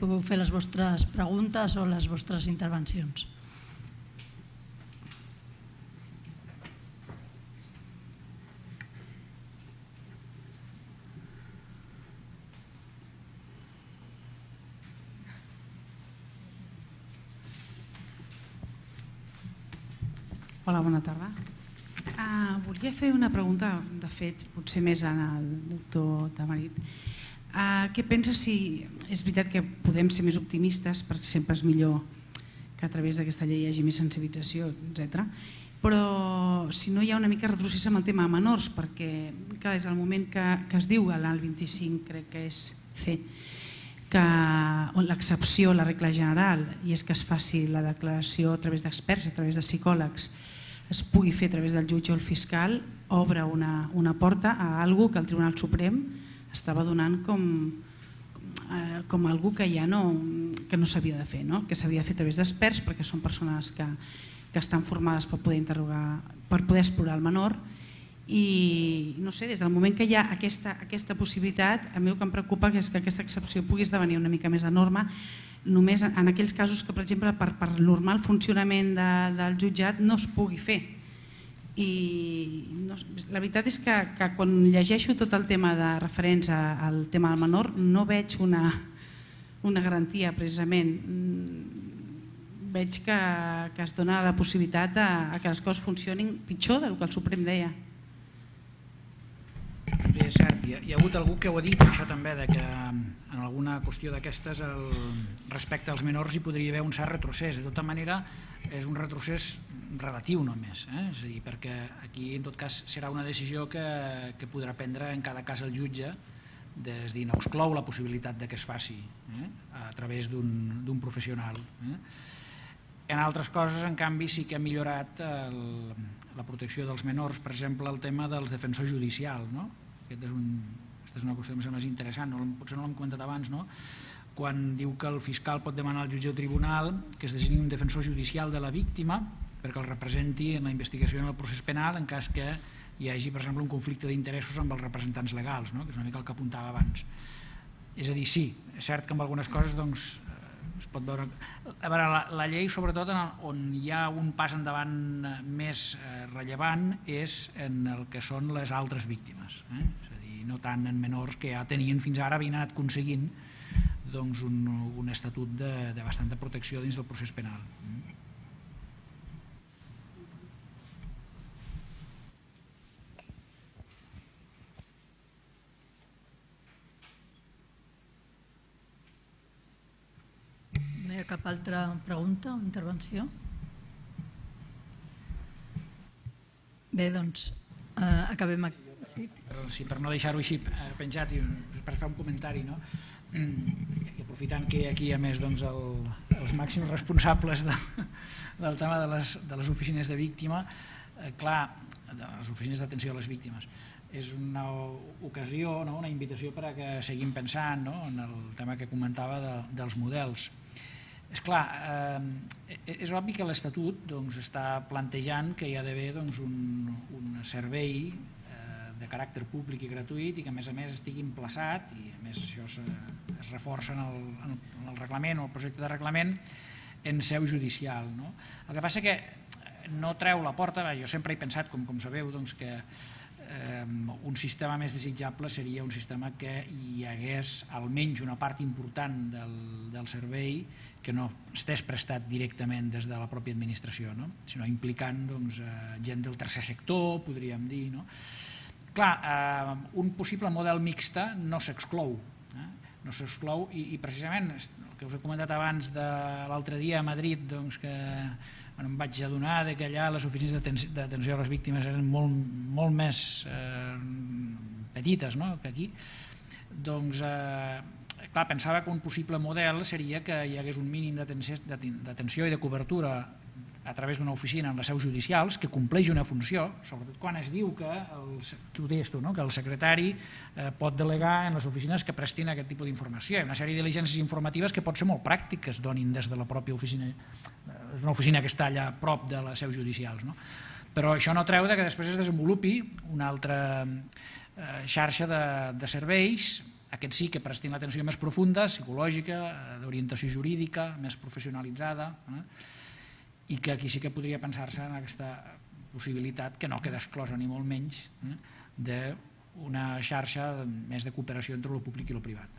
pugueu fer les vostres preguntes o les vostres intervencions. Hola, bona tarda. Volia fer una pregunta, de fet, potser més al doctor Tamarit. Què pensa si és veritat que podem ser més optimistes, perquè sempre és millor que a través d'aquesta llei hi hagi més sensibilització, etc. Però si no hi ha una mica retrocés amb el tema de menors, perquè clar, des del moment que es diu a l'alt 25, crec que és C, que l'excepció, la regla general, i és que es faci la declaració a través d'experts, a través de psicòlegs, es pugui fer a través del jutge o el fiscal, obre una porta a algo que el Tribunal Suprem estava donant com algo que ja no s'havia de fer, que s'havia de fer a través d'experts, perquè són persones que estan formades per poder interrogar, per poder explorar el menor. I no sé, des del moment que hi ha aquesta possibilitat, a mi el que em preocupa és que aquesta excepció pugui esdevenir una mica més de norma, només en aquells casos que, per exemple, per normal funcionament del jutjat no es pugui fer. I la veritat és que quan llegeixo tot el tema de referents al tema del menor no veig una garantia, precisament. Veig que es dona la possibilitat que les coses funcionin pitjor del que el Suprem deia. Bé, és cert, hi ha hagut algú que ho ha dit, això també, que en alguna qüestió d'aquestes respecte als menors hi podria haver un cert retrocés. De tota manera, és un retrocés relatiu només, és a dir, perquè aquí en tot cas serà una decisió que podrà prendre en cada cas el jutge, és a dir, no exclou la possibilitat que es faci a través d'un professional. En altres coses, en canvi, sí que ha millorat la protecció dels menors, per exemple, el tema dels defensors judicials. Aquesta és una qüestió que em sembla interessant, potser no l'hem comentat abans, quan diu que el fiscal pot demanar al jutge o tribunal que es designi un defensor judicial de la víctima perquè el representi en la investigació i en el procés penal en cas que hi hagi, per exemple, un conflicte d'interessos amb els representants legals, que és una mica el que apuntava abans. És a dir, sí, és cert que amb algunes coses es pot veure. A veure, la llei, sobretot, on hi ha un pas endavant més rellevant és en el que són les altres víctimes. És a dir, no tant en menors que ja tenien fins ara, havien anat aconseguint un estatut de bastanta protecció dins del procés penal. Cap altra pregunta o intervenció? Bé, doncs, acabem aquí. Per no deixar-ho així penjat, per fer un comentari, i aprofitant que hi ha aquí, a més, els màxims responsables del tema de les oficines de víctima, clar, de les oficines d'atenció a les víctimes. És una ocasió, una invitació perquè seguim pensant en el tema que comentava dels models. És clar, és obvi que l'Estatut està plantejant que hi ha d'haver un servei de caràcter públic i gratuït i que a més estigui emplaçat, i a més això es reforça en el reglament o el projecte de reglament, en seu judicial. El que passa que no treu la porta, jo sempre he pensat, com sabeu, que un sistema més desitjable seria un sistema que hi hagués almenys una part important del servei que no estés prestat directament des de la pròpia administració, sinó implicant gent del tercer sector, podríem dir. Clar, un possible model mixta no s'exclou, i precisament el que us he comentat abans de l'altre dia a Madrid, que em vaig adonar que allà les oficines d'atenció a les víctimes eren molt més petites que aquí. Doncs, clar, pensava que un possible model seria que hi hagués un mínim d'atenció i de cobertura a través d'una oficina en les seus judicials que compleix una funció, sobretot quan es diu que el secretari pot delegar en les oficines que prestin aquest tipus d'informació. Hi ha una sèrie de diligències informatives que pot ser molt pràctiques, es donin des de la pròpia oficina, és una oficina que està allà prop de les seus judicials. Però això no treu que després es desenvolupi una altra xarxa de serveis Aquest sí que presten l'atenció més profunda, psicològica, d'orientació jurídica, més professionalitzada, i que aquí sí que podria pensar-se en aquesta possibilitat, que no queda exclosa ni molt menys, d'una xarxa més de cooperació entre el públic i el privat.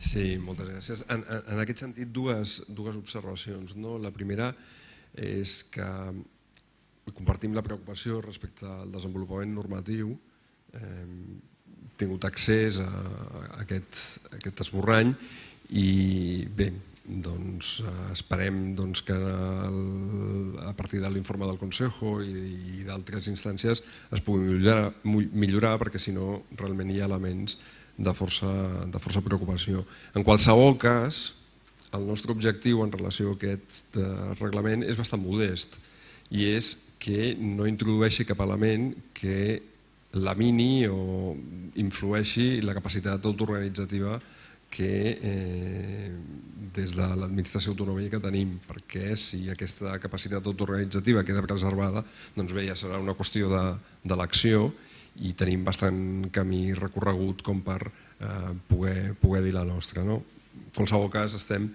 Sí, moltes gràcies. En aquest sentit, dues observacions. La primera és que compartim la preocupació respecte al desenvolupament normatiu. Hem tingut accés a aquest esborrany i bé, doncs esperem que a partir de l'informe del Consejo i d'altres instàncies es pugui millorar, perquè si no realment hi ha elements de força preocupació. En qualsevol cas, el nostre objectiu en relació a aquest reglament és bastant modest i és que no introdueixi cap element que lamini o influeixi la capacitat autoorganitzativa que des de l'administració autonòmica tenim, perquè si aquesta capacitat autoorganitzativa queda preservada, doncs bé, ja serà una qüestió d'elecció i tenim bastant camí recorregut com per poder dir la nostra. En qualsevol cas, estem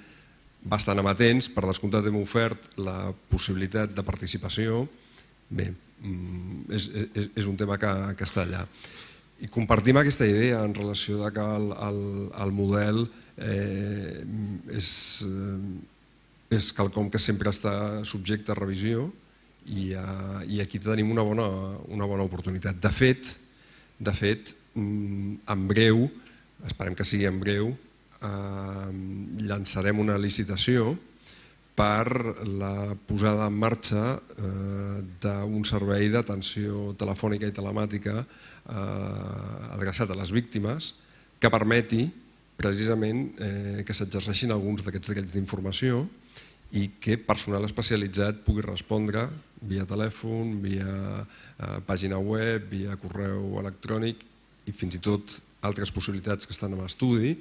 bastant amatents. Per descomptat, hem ofert la possibilitat de participació. Bé, és un tema que està allà. I compartim aquesta idea en relació que el model és quelcom que sempre està subjecte a revisió i aquí tenim una bona oportunitat. De fet, en breu, esperem que sigui en breu, llançarem una licitació per la posada en marxa d'un servei d'atenció telefònica i telemàtica adreçat a les víctimes que permeti precisament que s'exerceixin alguns d'aquests drets d'informació i que personal especialitzat pugui respondre via telèfon, via pàgina web, via correu electrònic i fins i tot altres possibilitats que estan en l'estudi,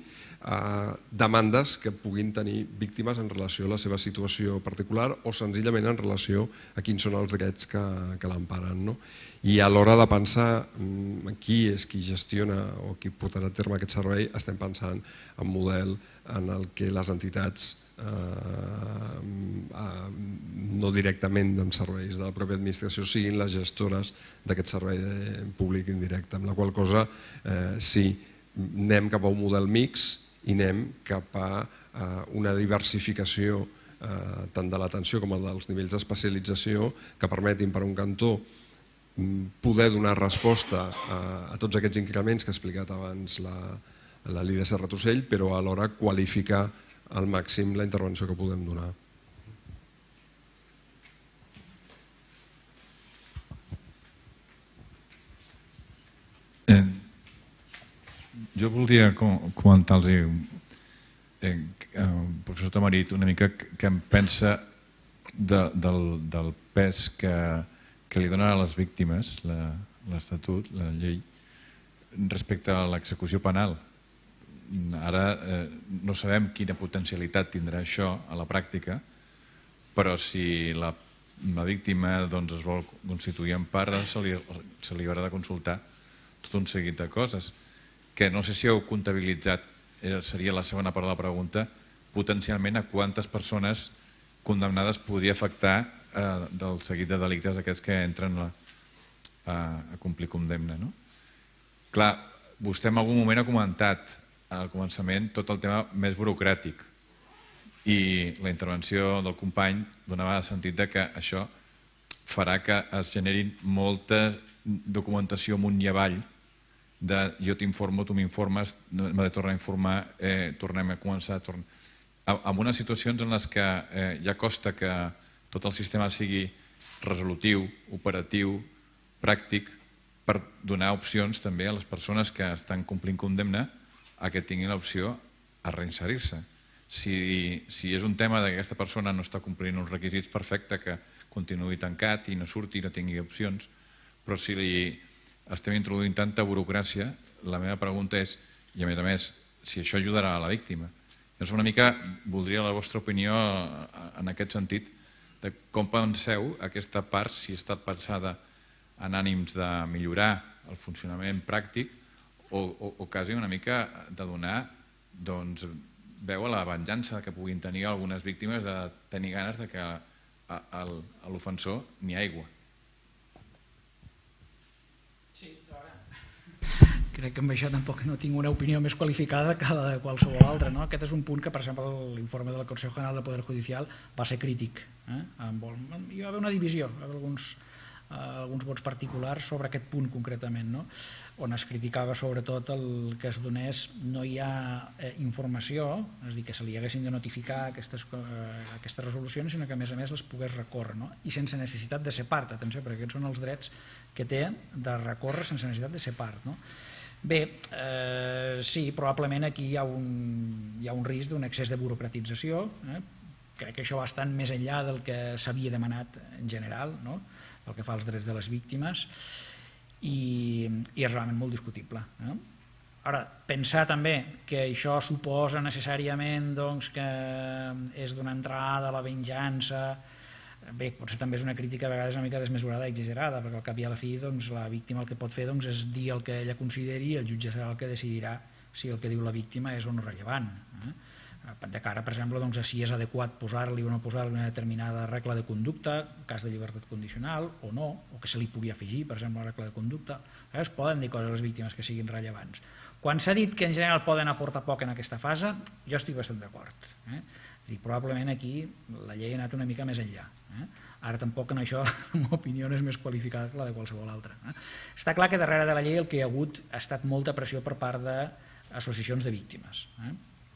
demandes que puguin tenir víctimes en relació a la seva situació particular o senzillament en relació a quins són els drets que l'emparen. I a l'hora de pensar qui és qui gestiona o qui portarà a terme aquest servei, estem pensant en un model en el que les entitats no directament amb serveis de la pròpia administració siguin les gestores d'aquest servei públic indirecte, amb la qual cosa sí, anem cap a un model mix i anem cap a una diversificació tant de l'atenció com dels nivells d'especialització que permetin per un cantó poder donar resposta a tots aquests increments que ha explicat abans la Lídia Serratosell, però alhora qualificar al màxim la intervenció que podem donar. Jo voldria comentar-los, professor Tamarit, una mica què en pensa del pes que li dona a les víctimes l'Estatut, la llei, respecte a l'execució penal. Ara no sabem quina potencialitat tindrà això a la pràctica, però si la víctima es vol constituir en part, se li haurà de consultar tot un seguit de coses, que no sé si heu comptabilitzat, seria la segona part de la pregunta, potencialment a quantes persones condemnades podria afectar del seguit de delictes aquests que entren a complir condemna. Clar, vostè en algun moment ha comentat al començament tot el tema més burocràtic i la intervenció del company donava el sentit que això farà que es generin molta documentació amunt i avall de jo t'informo, tu m'informes, m'ha de tornar a informar, tornem a començar. En unes situacions en què ja costa que tot el sistema sigui resolutiu, operatiu, pràctic, per donar opcions també a les persones que estan complint condemna que tinguin l'opció a reinserir-se. Si és un tema que aquesta persona no està complint uns requisits, perfecte que continuï tancat i no surti i no tingui opcions, però si li estem introduint tanta burocràcia, la meva pregunta és, i a més, si això ajudarà a la víctima. Llavors una mica voldria la vostra opinió en aquest sentit, de com penseu aquesta part, si està pensada en ànims de millorar el funcionament pràctic o quasi una mica de donar veu a la venjança que puguin tenir algunes víctimes de tenir ganes de que a l'ofensor n'hi ha aigua. Crec que amb això tampoc no tinc una opinió més qualificada que la de qualsevol altra. Aquest és un punt que, per exemple, l'informe del Consejo General del Poder Judicial va ser crític. Hi va haver una divisió, alguns vots particulars sobre aquest punt concretament, on es criticava sobretot el que es donés, no hi ha informació, és a dir, que se li haguessin de notificar aquestes resolucions, sinó que a més les pogués recórrer, i sense necessitat de ser part, atenció, perquè aquests són els drets que té de recórrer sense necessitat de ser part. Bé, sí, probablement aquí hi ha un risc d'un excés de burocratització. Crec que això va bastant més enllà del que s'havia demanat en general, pel que fa als drets de les víctimes, i és realment molt discutible. Ara, pensar també que això suposa necessàriament que és d'una entrada a la venjança, bé, potser també és una crítica a vegades una mica desmesurada i exagerada, perquè al cap i a la fi la víctima el que pot fer és dir el que ella consideri i el jutge serà el que decidirà si el que diu la víctima és o no rellevant. De cara, per exemple, a si és adequat posar-li o no posar-li una determinada regla de conducta, en cas de llibertat condicional o no, o que se li pugui afegir, per exemple, una regla de conducta. Es poden dir coses a les víctimes que siguin rellevants. Quan s'ha dit que en general poden aportar poc en aquesta fase, jo estic bastant d'acord. I probablement aquí la llei ha anat una mica més enllà. Ara tampoc en això la meva opinió no és més qualificada que la de qualsevol altra. Està clar que darrere de la llei el que hi ha hagut ha estat molta pressió per part d'associacions de víctimes.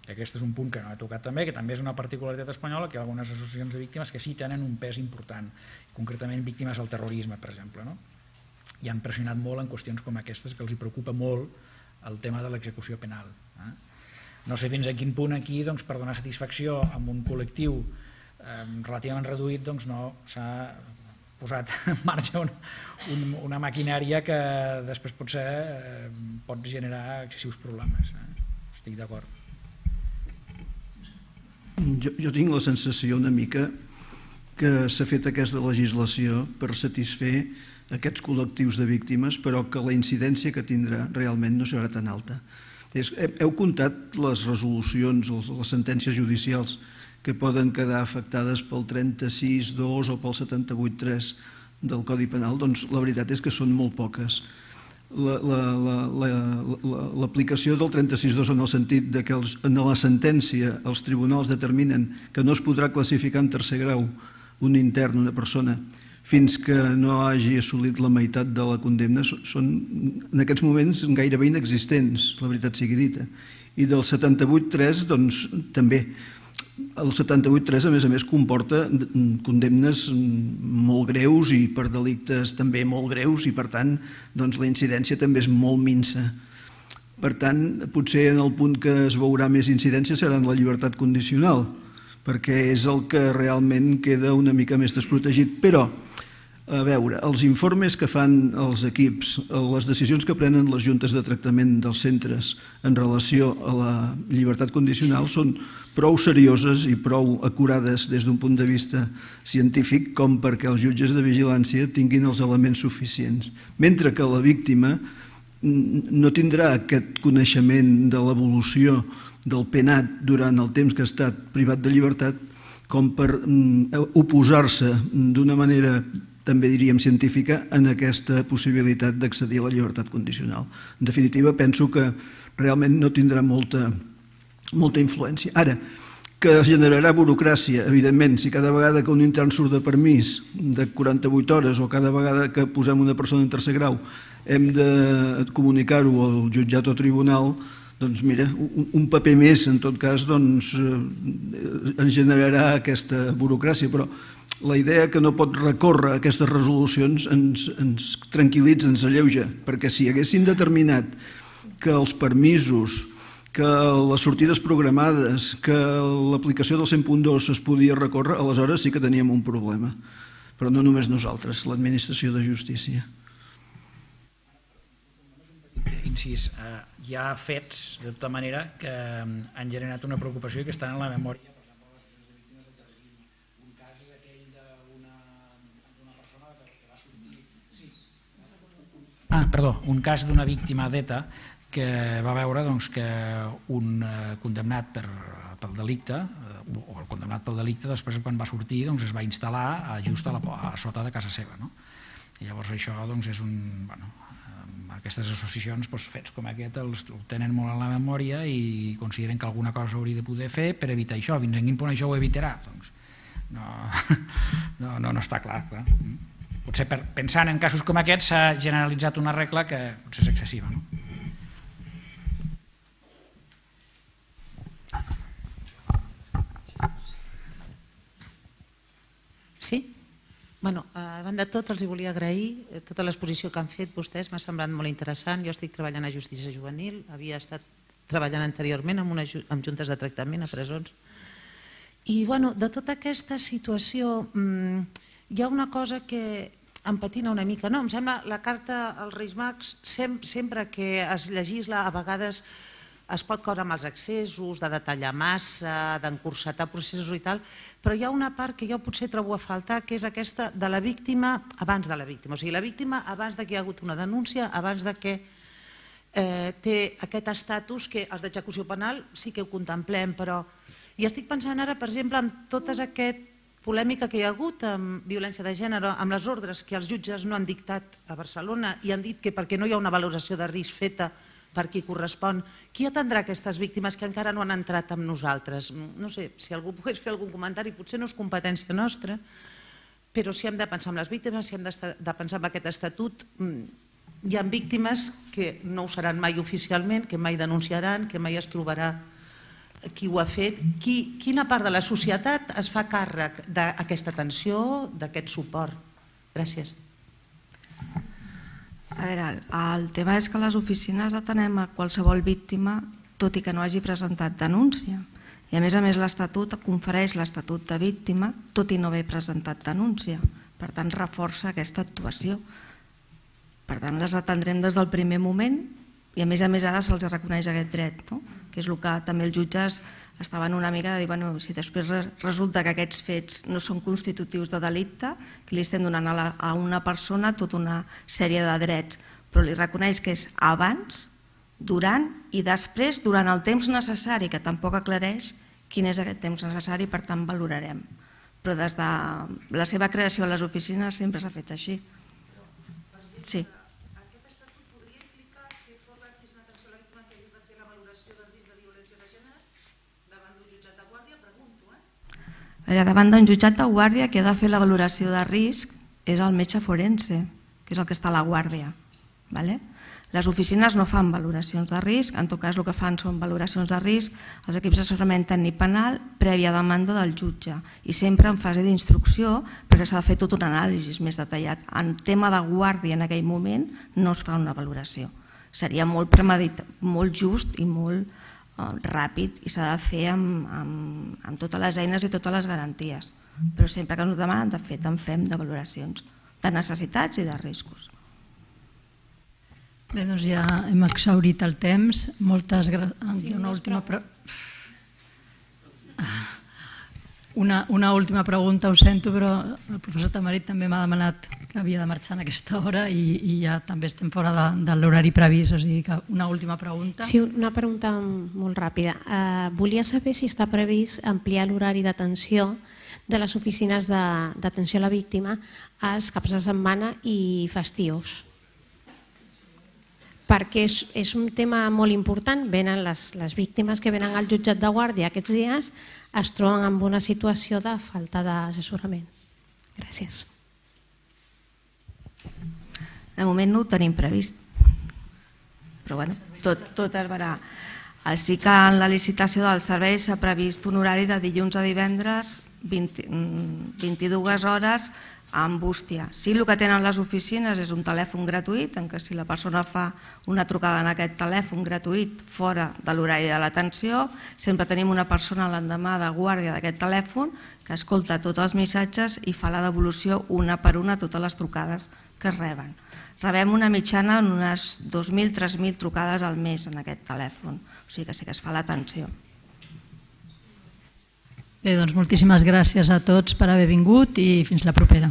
Aquest és un punt que no he tocat també, que també és una particularitat espanyola, que hi ha algunes associacions de víctimes que sí tenen un pes important, concretament víctimes del terrorisme, per exemple, i han pressionat molt en qüestions com aquestes, que els preocupa molt el tema de l'execució penal. No sé fins a quin punt aquí, per donar satisfacció a un col·lectiu relativament reduït, no s'ha posat en marxa una maquinària que després potser pot generar excessius problemes. Estic d'acord. Jo tinc la sensació una mica que s'ha fet aquesta legislació per satisfer aquests col·lectius de víctimes, però que la incidència que tindrà realment no serà tan alta. Heu comptat les resolucions, les sentències judicials que poden quedar afectades pel 36.2 o pel 78.3 del Codi Penal? Doncs la veritat és que són molt poques. L'aplicació del 36.2 en el sentit que en la sentència els tribunals determinen que no es podrà classificar en tercer grau un intern, una persona, fins que no hagi assolit la meitat de la condemna, són en aquests moments gairebé inexistents, la veritat sigui dita. I del 78.3 doncs també. El 78.3 a més comporta condemnes molt greus i per delictes també molt greus i per tant la incidència també és molt minsa. Per tant, potser en el punt que es veurà més incidència serà en la llibertat condicional, perquè és el que realment queda una mica més desprotegit. Però, a veure, els informes que fan els equips, les decisions que prenen les juntes de tractament dels centres en relació a la llibertat condicional són prou serioses i prou acurades des d'un punt de vista científic com perquè els jutges de vigilància tinguin els elements suficients. Mentre que la víctima no tindrà aquest coneixement de l'evolució del penat durant el temps que ha estat privat de llibertat com per oposar-se d'una manera, també diríem, científica en aquesta possibilitat d'accedir a la llibertat condicional. En definitiva, penso que realment no tindrà molta influència. Ara, que es generarà burocràcia, evidentment, si cada vegada que un intern surt de permís de 48 hores o cada vegada que posem una persona en tercer grau hem de comunicar-ho al jutjat o tribunal, doncs mira, un paper més, en tot cas, ens generarà aquesta burocràcia, però la idea que no pot recórrer a aquestes resolucions ens tranquil·litza, ens alleuja, perquè si haguessin determinat que els permisos, que les sortides programades, que l'aplicació del 100.2 es podia recórrer, aleshores sí que teníem un problema, però no només nosaltres, l'administració de justícia. Incís, hi ha fets, de tota manera, que han generat una preocupació i que estan en la memòria. Per exemple, les associacions de víctimes del terrorisme. Un cas és aquell d'una persona que va sortir un cas d'una víctima d'ETA que va veure que un condemnat pel delicte, o el condemnat pel delicte després quan va sortir es va instal·lar just a sota de casa seva. Llavors això és un... Aquestes associacions, fets com aquest, els tenen molt en la memòria i consideren que alguna cosa hauria de poder fer per evitar això. Fins a quin punt això ho evitarà? No està clar. Potser pensant en casos com aquests s'ha generalitzat una regla que potser és excessiva. Sí? Bueno, davant de tot els volia agrair tota l'exposició que han fet vostès, m'ha semblat molt interessant. Jo estic treballant a Justícia Juvenil, havia estat treballant anteriorment amb juntes de tractament a presons. I bueno, de tota aquesta situació hi ha una cosa que em patina una mica. Em sembla la carta als Reis Mags, sempre que es legisla a vegades es pot caure amb els excessos, de detallar massa, d'encursetar processos i tal, però hi ha una part que jo potser trobo a faltar, que és aquesta de la víctima abans de la víctima. O sigui, la víctima abans que hi ha hagut una denúncia, abans que té aquest estatus que els d'execució penal sí que ho contemplem, però... I estic pensant ara, per exemple, en tota aquesta polèmica que hi ha hagut amb violència de gènere, amb les ordres que els jutges no han dictat a Barcelona i han dit que perquè no hi ha una valoració de risc feta per qui correspon. Qui atendrà aquestes víctimes que encara no han entrat amb nosaltres? No sé, si algú pogués fer algun comentari, potser no és competència nostra, però si hem de pensar en les víctimes, si hem de pensar en aquest estatut, hi ha víctimes que no ho seran mai oficialment, que mai denunciaran, que mai es trobarà qui ho ha fet. Quina part de la societat es fa càrrec d'aquesta atenció, d'aquest suport? Gràcies. A veure, el tema és que les oficines atenem a qualsevol víctima, tot i que no hagi presentat denúncia. I a més l'Estatut confereix l'Estatut de víctima, tot i no haver presentat denúncia. Per tant, reforça aquesta actuació. Per tant, les atendrem des del primer moment i a més ara se'ls reconeix aquest dret, no? Que és el que també els jutges estaven una mica de dir, bueno, si després resulta que aquests fets no són constitutius de delicte, que li estem donant a una persona tota una sèrie de drets, però li reconeix que és abans, durant i després, durant el temps necessari, que tampoc aclareix quin és aquest temps necessari, per tant valorarem. Però des de la seva creació a les oficines sempre s'ha fet així. Sí. Davant d'un jutjat de guàrdia que ha de fer la valoració de risc és el metge forense, que és el que està a la guàrdia. Les oficines no fan valoracions de risc, en tot cas el que fan són valoracions de risc els equips d'assessorament tècnic penal prèvia demanda del jutge i sempre en fase d'instrucció perquè s'ha de fer tot un anàlisi més detallat. En tema de guàrdia en aquell moment no es fa una valoració. Seria molt premeditat, molt just i molt ràpid i s'ha de fer amb totes les eines i totes les garanties, però sempre que ens demanen de fet en fem de valoracions de necessitats i de riscos. Bé, doncs ja hem exhaurit el temps. Moltes gràcies. Una última pregunta, ho sento, però el professor Tamarit també m'ha demanat que havia de marxar en aquesta hora i ja també estem fora de l'horari previst, o sigui que una última pregunta. Sí, una pregunta molt ràpida. Volia saber si està previst ampliar l'horari d'atenció de les oficines d'atenció a la víctima als caps de setmana i festius. Perquè és un tema molt important. Venen les víctimes que venen al jutjat de guàrdia aquests dies es troben en una situació de falta d'assessorament. Gràcies. De moment no ho tenim previst, però tot es veurà. Així que en la licitació del servei s'ha previst un horari de dilluns a divendres, 22 hores, amb bústia. Sí, el que tenen les oficines és un telèfon gratuït, en què si la persona fa una trucada en aquest telèfon gratuït fora de l'horari de l'atenció, sempre tenim una persona l'endemà de guàrdia d'aquest telèfon que escolta tots els missatges i fa la devolució una per una a totes les trucades que es reben. Rebem una mitjana d'unes 2.000-3.000 trucades al mes en aquest telèfon, o sigui que sí que es fa l'atenció. Bé, doncs moltíssimes gràcies a tots per haver vingut i fins la propera.